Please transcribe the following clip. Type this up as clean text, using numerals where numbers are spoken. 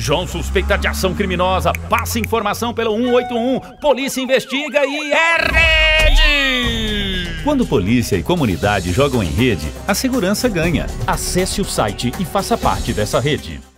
João suspeita de ação criminosa, passa informação pelo 181, polícia investiga e é rede! Quando polícia e comunidade jogam em rede, a segurança ganha. Acesse o site e faça parte dessa rede.